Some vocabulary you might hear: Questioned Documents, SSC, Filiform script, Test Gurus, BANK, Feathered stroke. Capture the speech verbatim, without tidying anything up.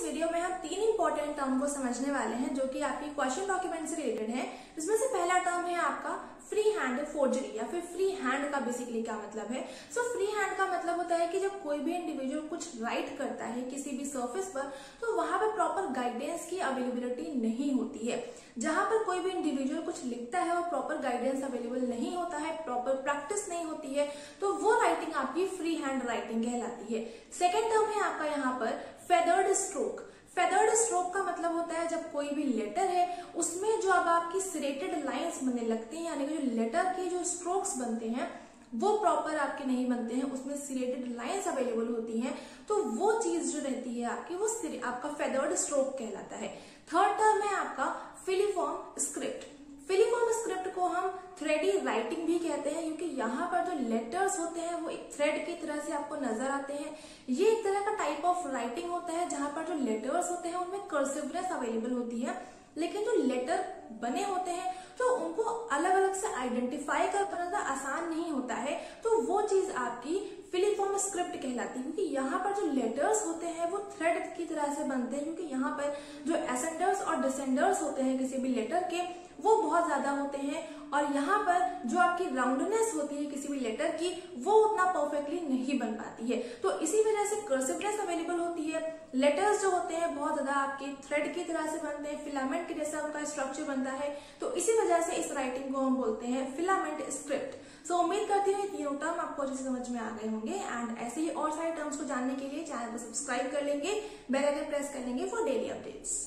इस वीडियो में हम तीन इंपॉर्टेंट टर्म को समझने वाले हैं जो कि आपकी क्वेश्चन डॉक्यूमेंट से रिलेटेड है। इसमें से पहला टर्म है आपका फ्री हैंड फोर्जरी या फिर फ्री हैंड का बेसिकली क्या मतलब है। सो फ्री हैंड का मतलब होता है कि जब कोई भी इंडिविजुअल कुछ राइट करता है किसी भी सर्फेस पर तो वहां पर प्रॉपर गाइडेंस की अवेलेबिलिटी नहीं होती है। जहां पर कोई भी इंडिविजुअल कुछ लिखता है और प्रॉपर गाइडेंस अवेलेबल नहीं होता है, प्रॉपर प्रैक्टिस नहीं होती है, तो वो राइटिंग आपकी फ्री हैंड राइटिंग कहलाती है। सेकेंड टर्म है आपका यहाँ पर फेदर्ड स्ट्रोक। फेदर्ड स्ट्रोक का मतलब होता है जब कोई भी लेटर है उसमें जो अब आपकी सिरेटेड लाइंस बनने लगती हैं, यानी कि जो लेटर के जो स्ट्रोक्स बनते हैं वो प्रॉपर आपके नहीं बनते हैं, उसमें सिरेटेड लाइंस अवेलेबल होती हैं, तो वो चीज जो रहती है आपकी वो आपका फेदर्ड स्ट्रोक कहलाता है। थर्ड टर्म है आपका फिलीफॉर्म स्क्रिप्ट। फिलीफॉर्म स्क्रिप्ट को हम थ्रेडी राइटिंग भी कहते हैं क्योंकि यहाँ पर जो लेटर्स होते हैं वो एक थ्रेड की तरह से आपको नजर आते हैं। ये एक तरह का टाइप ऑफ राइटिंग होता है जहां पर जो लेटर्स होते हैं उनमें कर्सिवनेस अवेलेबल होती है, लेकिन जो लेटर बने होते हैं तो उनको अलग अलग से आइडेंटिफाई कर पाना आसान नहीं होता है, तो वो चीज आपकी फिलीफॉर्म स्क्रिप्ट कहलाती है। क्योंकि यहाँ पर जो लेटर्स होते हैं वो थ्रेड की तरह से बनते हैं, क्योंकि यहाँ पर जो एसेंडर्स और डिसेंडर्स होते हैं किसी भी लेटर के वो बहुत ज्यादा होते हैं, और यहाँ पर जो आपकी राउंडनेस होती है किसी भी लेटर की वो उतना परफेक्टली नहीं बन पाती है, तो इसी वजह से कर्सिवनेस अवेलेबल होती है। लेटर्स जो होते हैं बहुत ज्यादा आपके थ्रेड की तरह से बनते हैं, फिलामेंट की जैसा उनका स्ट्रक्चर बनता है, तो इसी वजह से इस राइटिंग को हम बोलते हैं फिलामेंट स्क्रिप्ट। सो उम्मीद करती हूँ ये तीनों टर्म आपको अच्छे से समझ में आ गए होंगे, एंड ऐसे ही और सारे टर्म्स को जानने के लिए चैनल को सब्सक्राइब कर लेंगे, बेल आइकन प्रेस कर लेंगे फॉर डेली अपडेट्स।